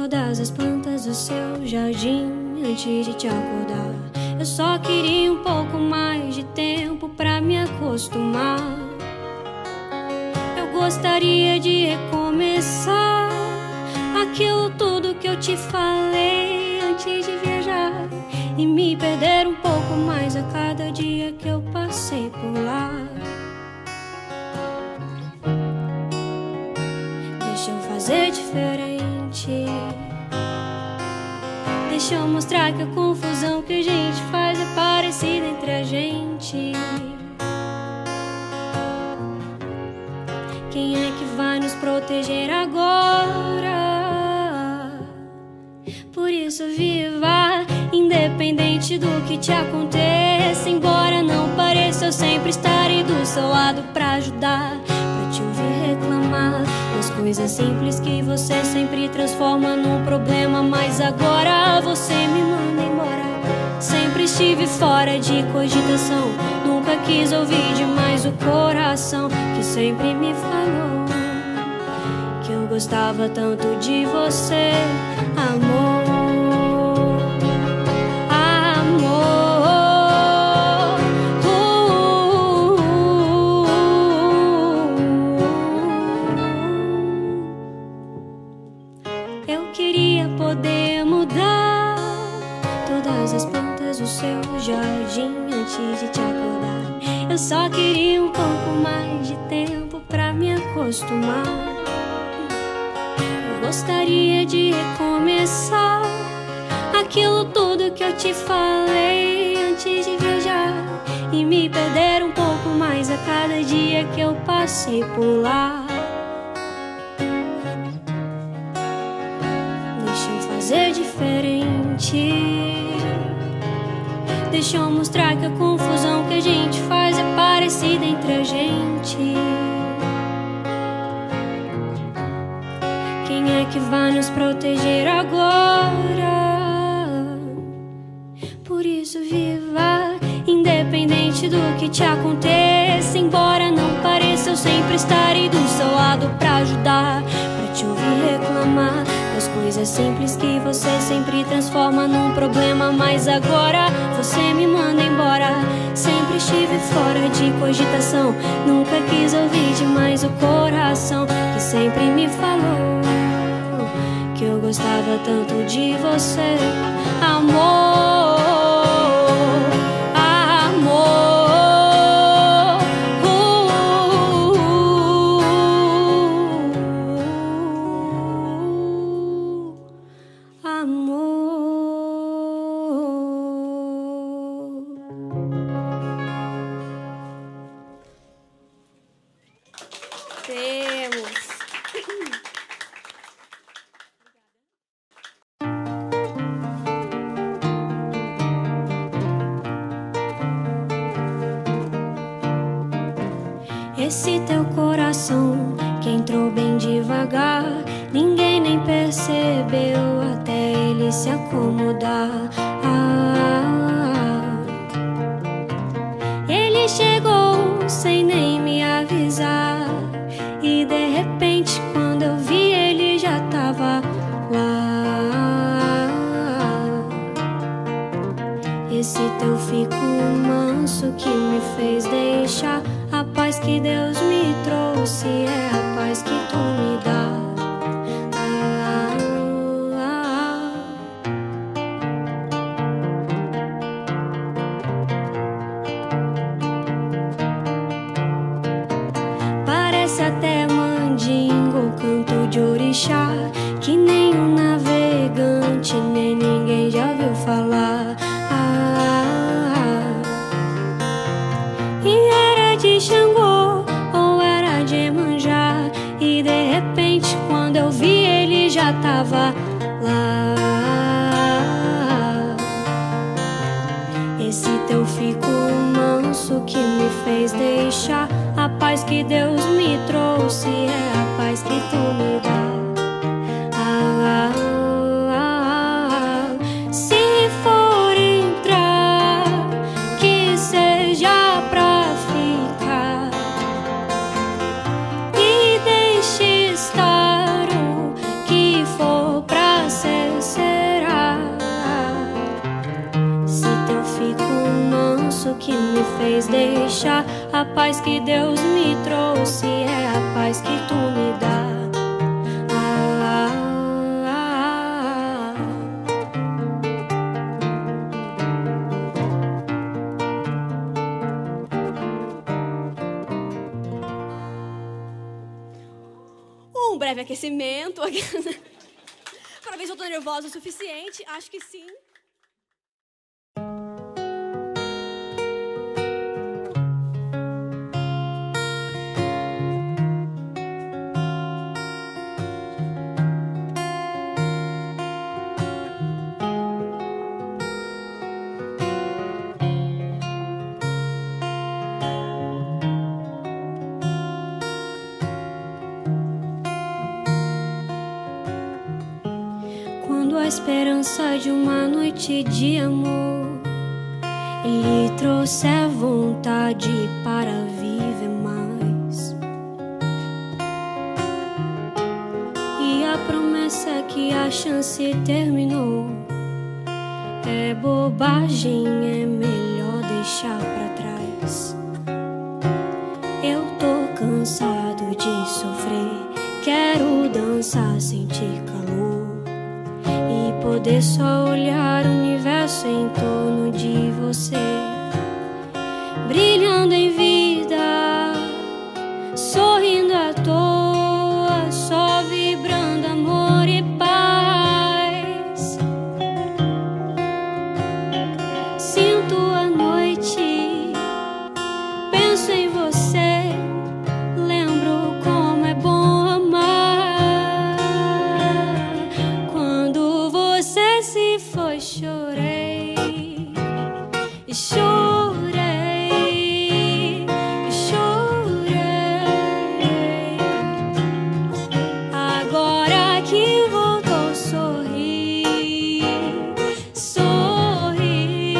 todas as plantas do seu jardim antes de te acordar. Eu só queria um pouco mais de tempo pra me acostumar. Eu gostaria de recomeçar aquilo tudo que eu te falei antes de viajar e me perder um pouco mais a cada dia que eu passei por lá. Deixa eu fazer diferente, deixa eu mostrar que a confusão que a gente faz é parecida entre a gente. Quem é que vai nos proteger agora? Por isso viva, independente do que te aconteça. Embora não pareça, eu sempre estarei do seu lado pra ajudar, pra te ouvir reclamar das coisas simples que você sempre transforma num problema. Mas agora você me manda embora. Sempre estive fora de cogitação, nunca quis ouvir demais o coração que sempre me falou que eu gostava tanto de você, amor. Antes de te acordar, eu só queria um pouco mais de tempo pra me acostumar. Eu gostaria de recomeçar aquilo tudo que eu te falei antes de viajar e me perder um pouco mais a cada dia que eu passei por lá. Deixa eu fazer diferente, deixa eu mostrar que a confusão que a gente faz é parecida entre a gente. Quem é que vai nos proteger agora? Por isso viva, independente do que te aconteça. Embora não pareça, eu sempre estarei do seu lado pra ajudar, pra te ouvir reclamar as coisas simples que você sempre transforma num problema. Mas agora você me manda embora. Sempre estive fora de cogitação, nunca quis ouvir demais o coração que sempre me falou que eu gostava tanto de você, amor. Esse teu coração que entrou bem devagar, ninguém nem percebeu até ele se acomodar. Ele chegou sem nem me avisar e de repente quando eu vi ele já tava lá. Esse teu fico manso que me fez deixar a paz que Deus me trouxe é a paz que tu me dá. Parece até mandingo, canto de orixá, que nem um navegante nem ninguém já ouviu falar. Xangô ou era de Iemanjá e de repente quando eu vi ele já tava lá. Esse teu fico manso que me fez deixar a paz que Deus me trouxe é a paz que tu me dá. Se for entrar, que seja pra A paz que Deus me trouxe é a paz que tu me dá. Um breve aquecimento. Para ver se eu tô nervosa o suficiente, acho que sim. A esperança de uma noite de amor ele trouxe a vontade para viver mais, e a promessa que a chance terminou é bobagem, é melhor deixar pra trás. Eu tô cansado de sofrer, quero dançar, sentir calor, poder só olhar o universo em torno de você, brilhando em vida, sorrindo à toa, só vibrando amor e paz. Sinto a noite, penso em você, lembro como é bom amar. Quando você se foi, chorei, chorei, chorei. Agora que voltou, sorri, sorri,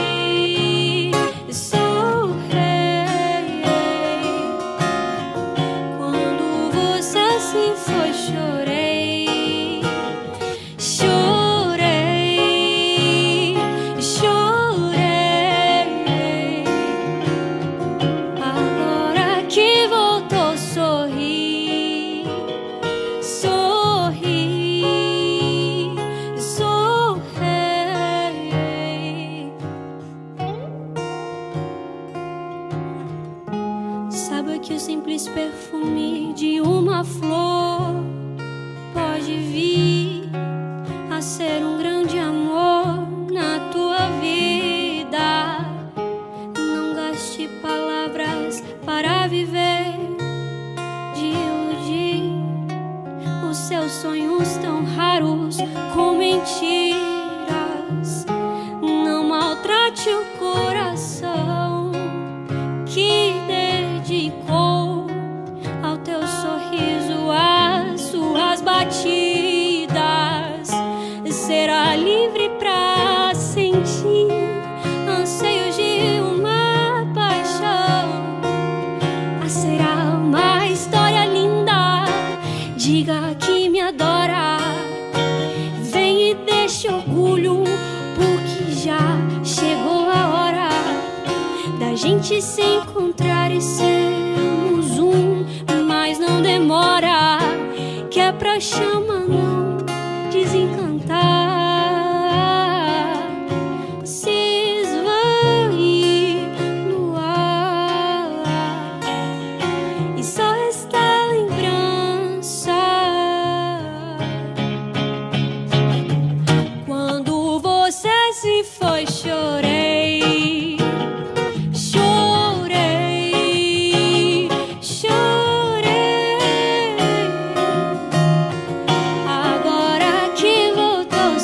sorri. Quando você se foi, chorei, chorei. Que o simples perfume de uma flor pode vir a ser um grande amor na tua vida. Não gaste palavras para viver, de iludir os seus sonhos tão raros com mentiras. Não maltrate o coração que dedicou ao teu sorriso, às suas batidas. Será livre pra sentir anseios de uma paixão. Será uma história linda, diga que me adora. Vem e deixa orgulho, porque já chegou a hora da gente se encontrar e sermos um, mas não demora, que é pra chama não desencantar, se esvair no ar e só resta lembrança. Quando você se foi, chorei, chorei. Agora que voltou,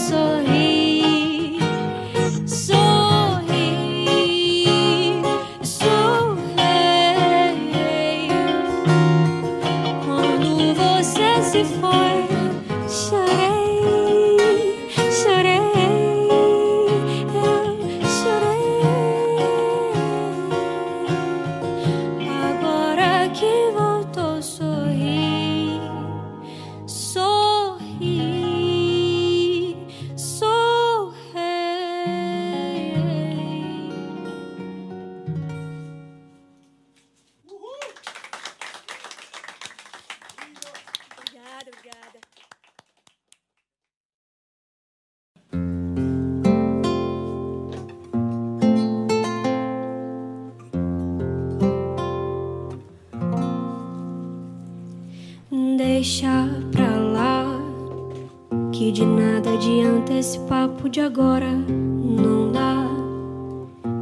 que de nada adianta esse papo de agora. Não dá,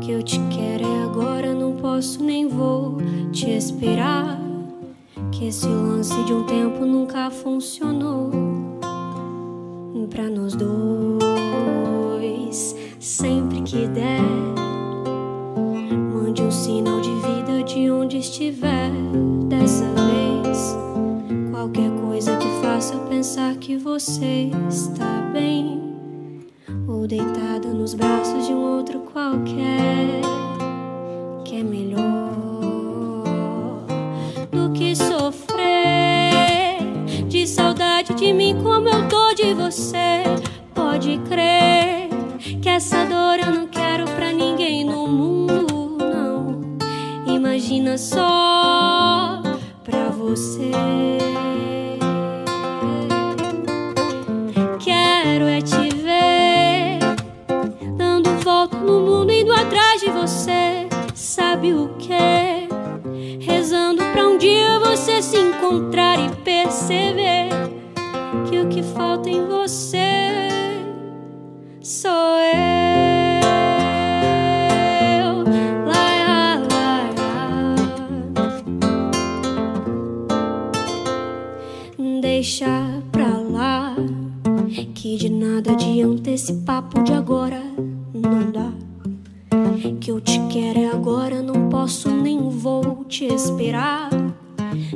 que eu te quero é agora. Não posso nem vou te esperar, que esse lance de um tempo nunca funcionou pra nós dois. Sempre que der, mande um sinal de vida de onde estiver. Dessa vez, qualquer coisa que faça pensar que você está bem, ou deitada nos braços de um outro qualquer, que é melhor do que sofrer de saudade de mim como eu tô de você. Pode crer que essa dor eu não quero pra ninguém no mundo, não. Imagina só pra você. Quero é te ver dando volta no mundo, indo atrás de você. Sabe o quê? Rezando pra um dia você se encontrar e perceber que o que falta em você sou eu. Lá, lá, lá. Deixa pra lá, que de nada adianta esse papo de agora. Não dá, que eu te quero é agora. Não posso nem vou te esperar,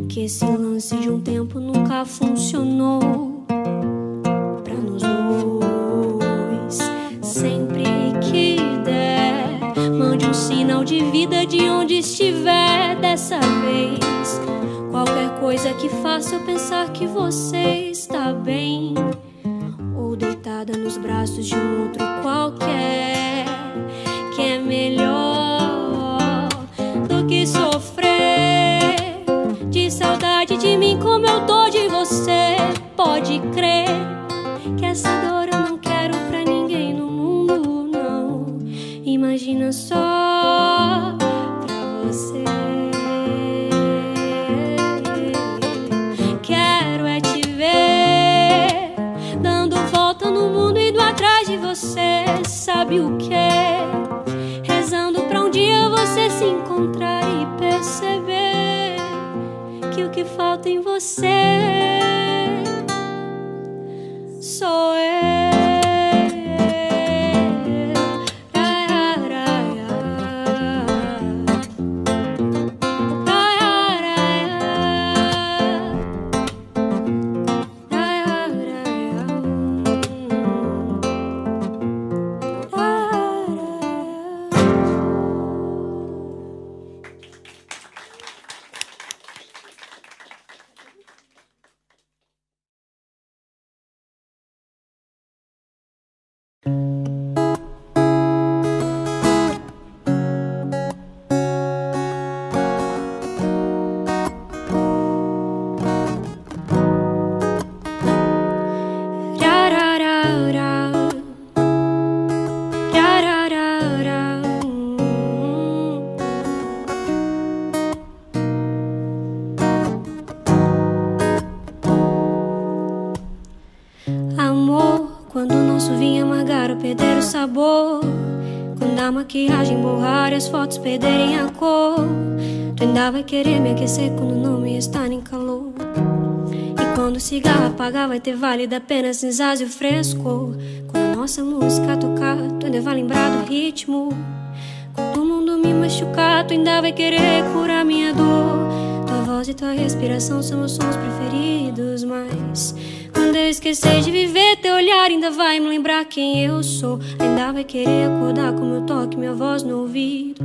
que esse lance de um tempo nunca funcionou pra nós dois. Sempre que der, mande um sinal de vida de onde estiver. Dessa vez, qualquer coisa que faça eu pensar que você está bem, ou deitada nos braços de um outro qualquer, que é melhor do que sofrer de saudade de mim como eu tô de você. Pode crer que essa dor eu não quero pra ninguém no mundo, não. Imagina só pra você. Quero é te ver dando volta no mundo, indo atrás de você. Sabe o quê? Rezando pra um dia você se encontrar e perceber que o que falta em você sou eu. Quando a maquiagem borrar e as fotos perderem a cor, tu ainda vai querer me aquecer quando não me está nem calor. E quando o cigarro apagar vai ter válido apenas cinzas e o frescor. Quando a nossa música tocar, tu ainda vai lembrar do ritmo. Quando o mundo me machucar, tu ainda vai querer curar minha dor. Tua voz e tua respiração são meus sons preferidos, mas quando eu esquecer de viver, teu olhar ainda vai me lembrar quem eu sou. Ainda vai querer acordar com meu toque, minha voz no ouvido.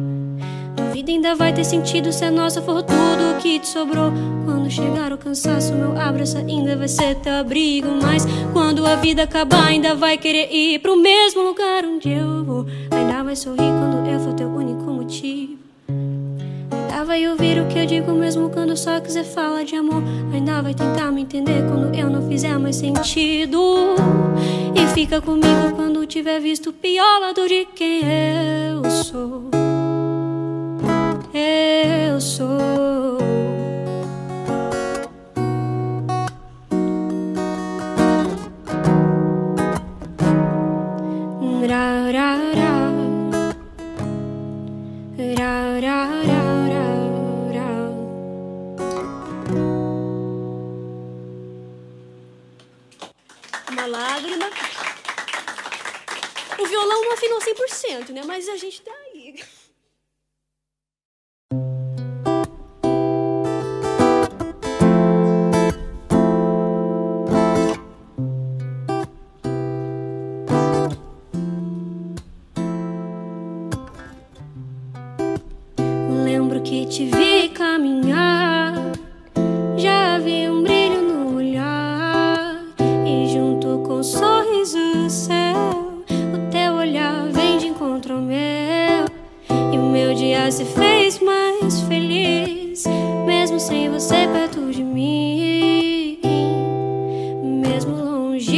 Tua vida ainda vai ter sentido se a nossa for tudo o que te sobrou. Quando chegar o cansaço, meu abraço ainda vai ser teu abrigo. Mas quando a vida acabar, ainda vai querer ir pro mesmo lugar onde eu vou. Ainda vai sorrir quando eu for teu único motivo. Ainda vai ouvir o que eu digo mesmo quando só quiser falar de amor. Ainda vai tentar me entender quando eu não fizer mais sentido. E fica comigo quando tiver visto o pior lado de quem eu sou. Eu sou. uma lágrima. O violão não afinou 100%, né? Mas a gente tá aí. Lembro que te vi caminhar, já vi um brilho no olhar, e junto com um sorriso seu, o teu olhar vem de encontro ao meu, e o meu dia se fez mais feliz, mesmo sem você perto de mim, mesmo longe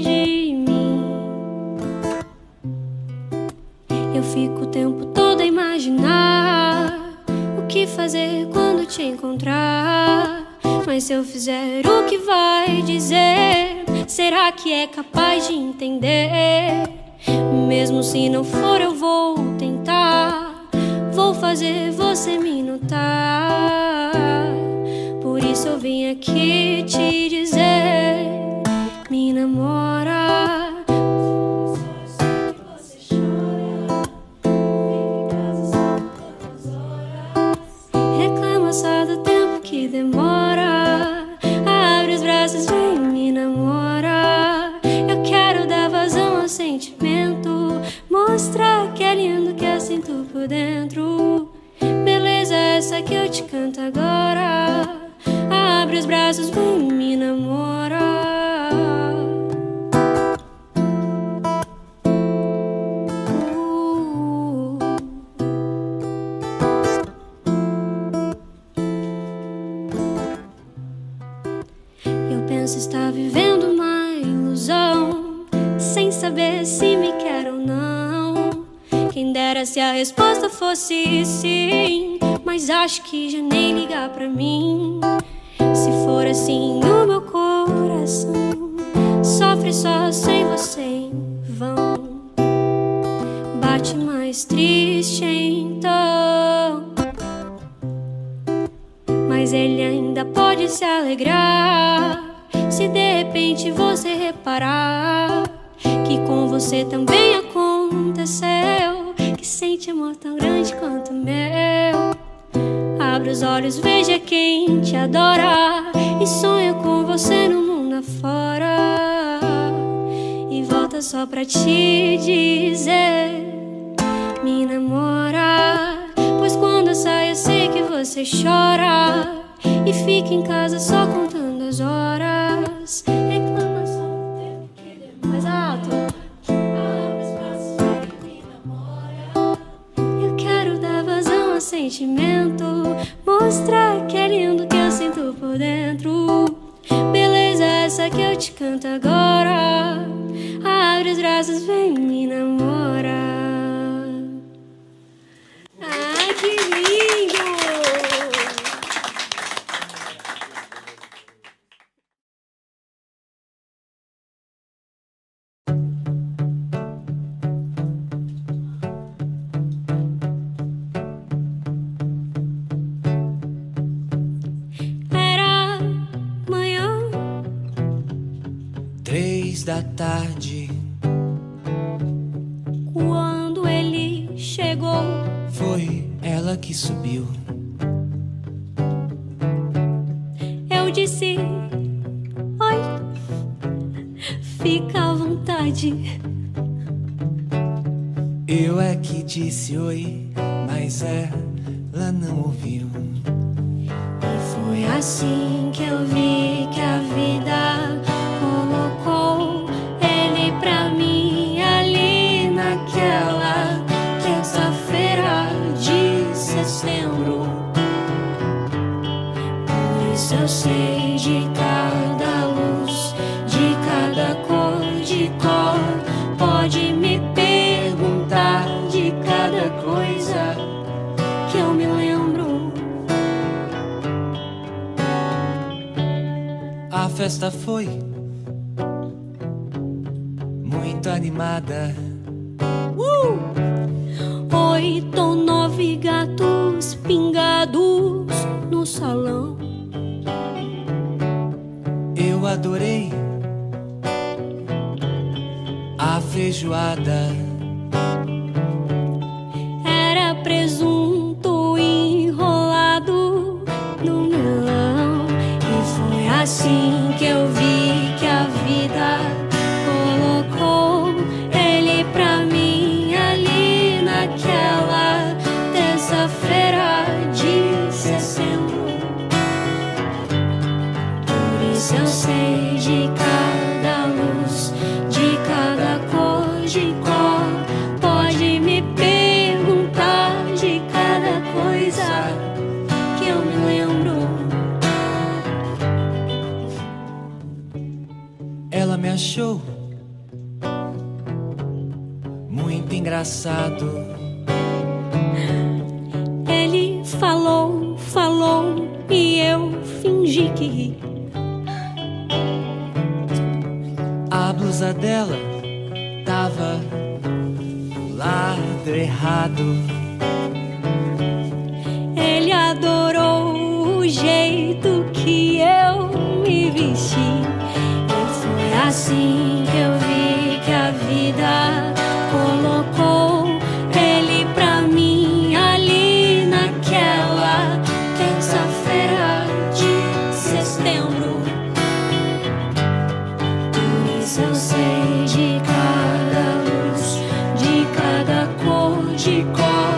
de mim. Eu fico o tempo todo a imaginar o que fazer quando te encontrar, mas se eu fizer o que vai dizer, será que é capaz de entender? Mesmo se não for, eu vou tentar, vou fazer você me notar. Por isso eu vim aqui te dizer, me namora. Só do tempo que demora, abre os braços, vem me namora. Eu quero dar vazão ao sentimento, mostrar que é lindo que eu sinto por dentro. Beleza essa que eu te canto agora, abre os braços, vem me namora. Está vivendo uma ilusão, sem saber se me quer ou não. Quem dera se a resposta fosse sim, mas acho que já nem liga pra mim. Se for assim, o meu coração sofre só sem você em vão. Bate mais triste então, mas ele ainda pode se alegrar se de repente você reparar que com você também aconteceu, que sente amor tão grande quanto o meu. Abre os olhos, veja quem te adora e sonha com você no mundo afora. E volta só pra te dizer, me namora. Pois quando eu saio eu sei que você chora e fica em casa só contando as horas. Reclama só do tempo que demora. Mais alto. Abre os braços, vem me namora. Eu quero dar vazão ao sentimento, mostrar que é lindo que eu sinto por dentro. Beleza essa que eu te canto agora, abre os braços, vem me namora. Ai, que lindo! Da tarde, quando ele chegou, foi ela que subiu. Eu disse, oi, fica à vontade. Eu é que disse oi, mas ela não ouviu. E foi assim que eu vi que a vida colocou ele pra mim ali naquela terça-feira de setembro. Por isso eu sei de cada luz, de cada cor, de cor. Pode me perguntar de cada coisa que eu me lembro. A festa foi animada. 8 ou 9 gatos pingados no salão. Eu adorei feijoada. Era presunto enrolado no melão, e foi assim que eu vi que a vida colocou ele pra mim ali naquela terça-feira de setembro. Por isso eu sei de cada luz, de cada cor, de cor. Pode me perguntar de cada coisa que eu me lembro. Ela me achou muito engraçado. Ele falou, falou e eu fingi que ri. A blusa dela tava do lado errado. Ele adorou o jeito que eu me vesti, e foi assim que eu vi que a vida colocou ele pra mim ali naquela terça-feira de setembro. Por isso eu sei de cada luz, de cada cor, de cor.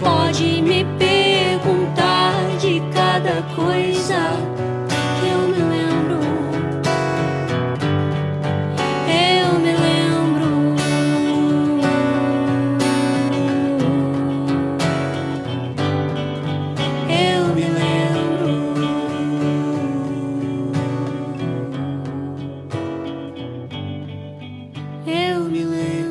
Pode me perguntar de cada coisa que eu me lembro. Eu me lembro. Eu me lembro. Eu me lembro. Eu me lembro.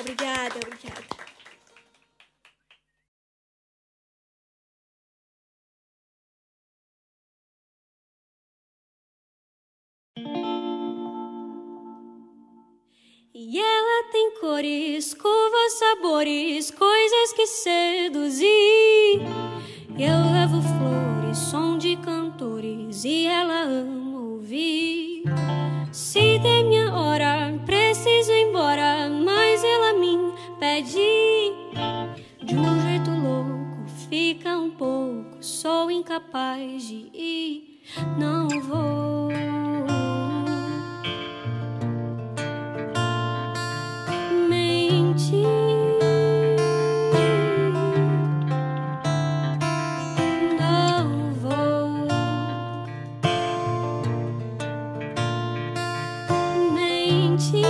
Obrigada, obrigada. E ela tem cores, curvas, sabores, coisas que seduzir. Eu levo flores, som de cantores, e ela ama ouvir. Se der minha hora, preciso ir embora, mas ela me impede. De um jeito louco, fica um pouco, sou incapaz de ir, não vou. Não vou mentir.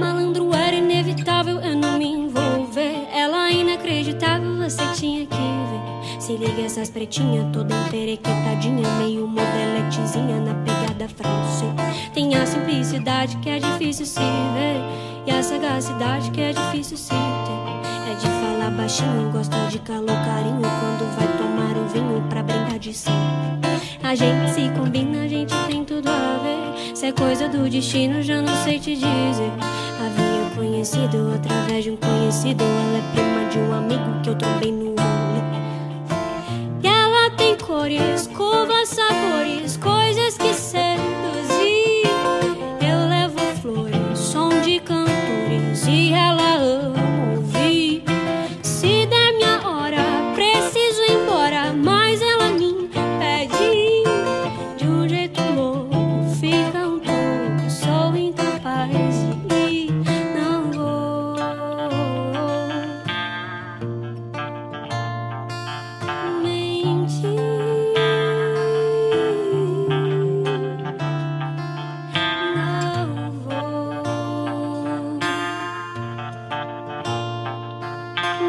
Malandro era inevitável, eu não me envolver. Ela inacreditável, você tinha que ver. Se liga essas pretinhas, toda emperequetadinha, meio modeletezinha na pegada francesa. Tem a simplicidade que é difícil se ver, e a sagacidade que é difícil se ter. É de falar baixinho, gosta de calor, carinho, quando vai tomar um vinho pra brincar de si. A gente se combina, a gente tem tudo a ver. Se é coisa do destino, já não sei te dizer. Havia conhecido através de um conhecido. Ela é prima de um amigo que eu trombei no rolê. E ela tem cores, curvas, sabores, coisas que seduzem. E ela ama ouvir. Se der minha hora, preciso ir embora, mas ela me pede. De um jeito louco, fica um pouco, sou incapaz de ir, não vou.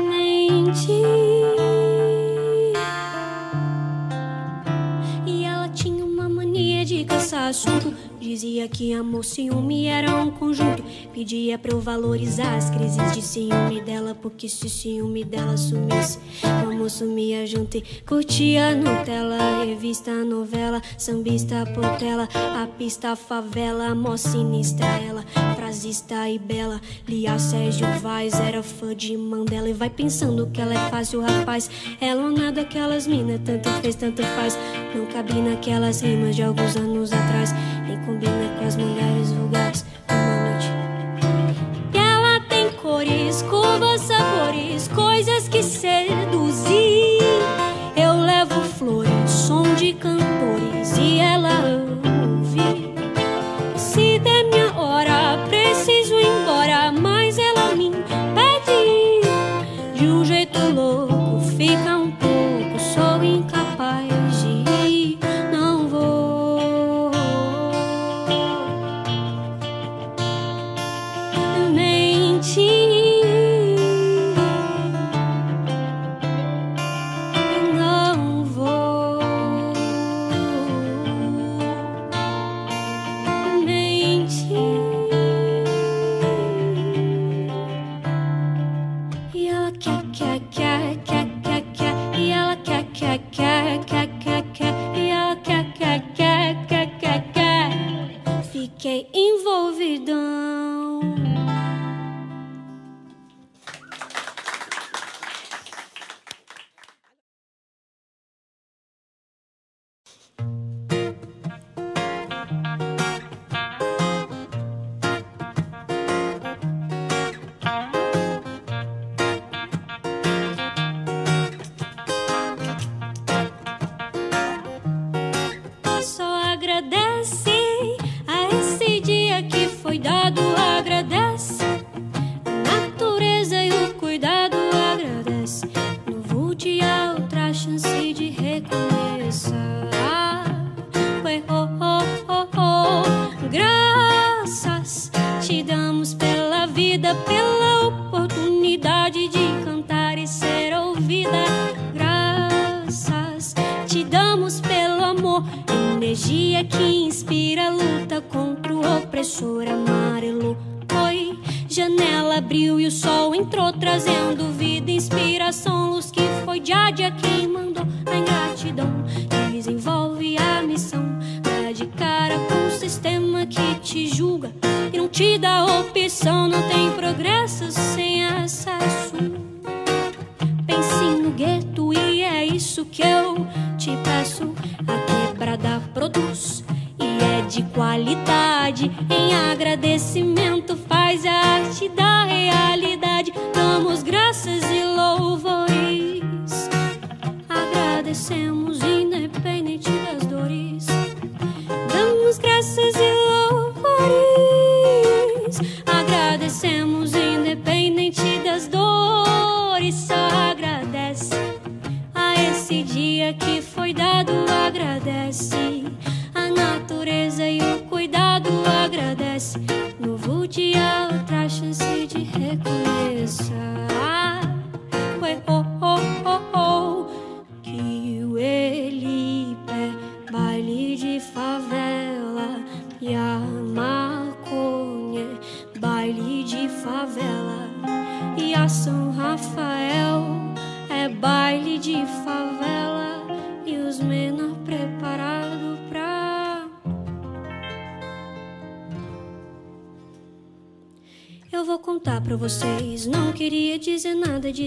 Mentir. E ela tinha uma mania de caçar assunto, Dizia que amor, ciúme era um conjunto. Pedia pra eu valorizar as crises de ciúme dela, porque se ciúme dela sumisse, o amor sumia junto. E curtia Nutella, revista, novela, sambista, portela, a pista, a favela, mó sinistra ela, frasista e bela. Lia Sérgio Vaz, era fã de Mandela. E vai pensando que ela é fácil, rapaz. Ela ou nada, aquelas mina, tanto fez, tanto faz. Não cabe naquelas rimas de alguns anos atrás, nem combina com as mulheres vulgares. Uma noite que ela tem cores, curvas, sabores, coisas que seduzir. Eu levo flores, som de cantores, e ela ouve. Se der minha hora, preciso ir embora, mas ela me impede. De um jeito louco, fica um pouco, sou incapaz. Fiquei envolvidão.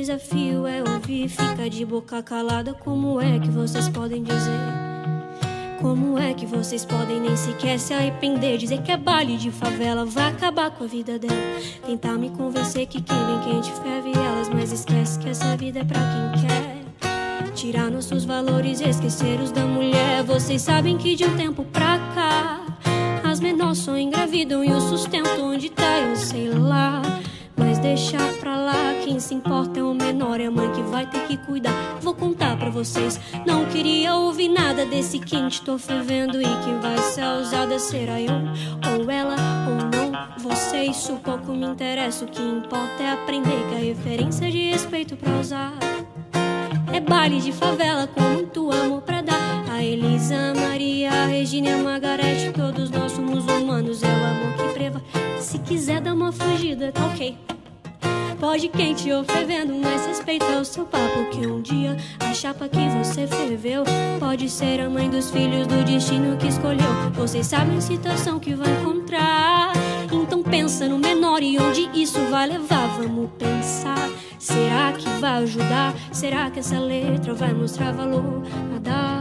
Desafio é ouvir, fica de boca calada. Como é que vocês podem dizer? Como é que vocês podem nem sequer se arrepender? Dizer que é baile de favela, vai acabar com a vida dela. Tentar me convencer que quem vem quente ferve elas, mas esquece que essa vida é pra quem quer tirar nossos valores e esquecer os da mulher. Vocês sabem que de um tempo pra cá as menores só engravidam e o sustento onde tá, eu sei lá. Mas deixa pra lá, quem se importa é o menor, é a mãe que vai ter que cuidar. Vou contar pra vocês, não queria ouvir nada desse quente, tô fervendo. E quem vai ser ousada será eu, ou ela, ou não. Vocês, isso pouco me interessa, o que importa é aprender que a referência de respeito pra usar é baile de favela com muito amor pra dar. A Elisa, a Maria, a Regina e a Margarete, todos nós somos um. uma fugida, tá ok. Pode quente ou fervendo, mas respeita o seu papo, que um dia a chapa que você ferveu pode ser a mãe dos filhos do destino que escolheu. Vocês sabem a situação que vai encontrar, então pensa no menor e onde isso vai levar. Vamos pensar, será que vai ajudar? Será que essa letra vai mostrar valor a dar?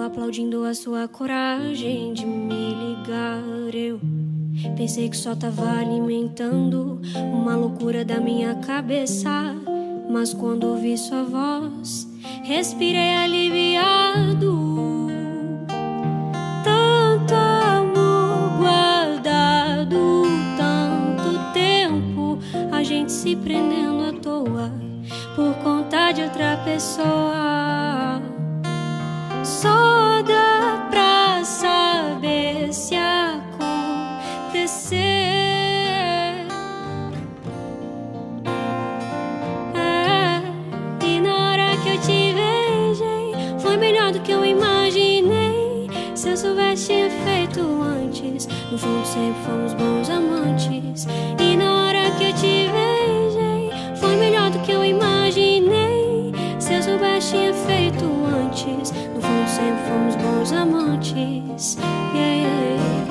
estou aplaudindo a sua coragem de me ligar. Eu pensei que só tava alimentando uma loucura da minha cabeça, mas quando ouvi sua voz, respirei aliviado. Tanto amor guardado, tanto tempo a gente se prendendo à toa por conta de outra pessoa. Só dá pra saber se acontecer. E na hora que eu te beijei, foi melhor do que eu imaginei. Se eu soubesse tinha feito antes, no fundo sempre fomos bons amantes. E na hora que eu te beijei, foi melhor do que eu imaginei. Se eu soubesse tinha feito antes, no fundo sempre fomos bons amantes, yeah, yeah.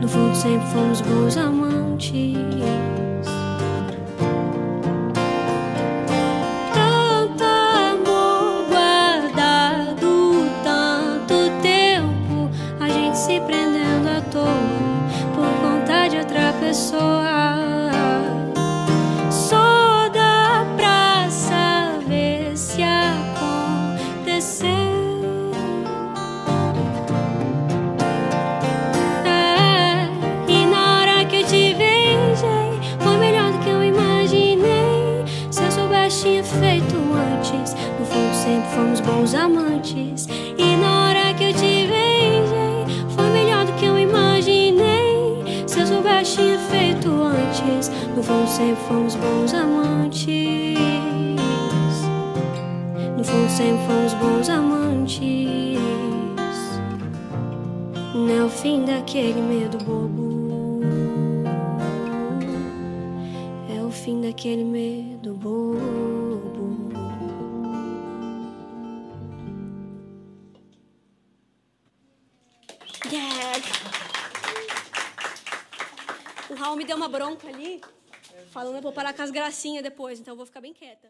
No fundo sempre fomos bons amantes. Só dá pra saber se acontecer. E na hora que eu te beijei, foi melhor do que eu imaginei. Se eu soubesse tinha feito antes, no fundo sempre fomos bons amantes. E na hora que eu te beijei, foi melhor do que eu imaginei. Se eu soubesse tinha feito antes, no fundo sempre fomos bons amantes. No fundo sempre fomos bons amantes. Não é o fim daquele medo bobo, é o fim daquele medo bobo. Yeah. O Raul me deu uma bronca ali, falando pra eu parar com as gracinhas depois, então eu vou ficar bem quieta.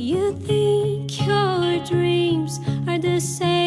You think your dreams are the same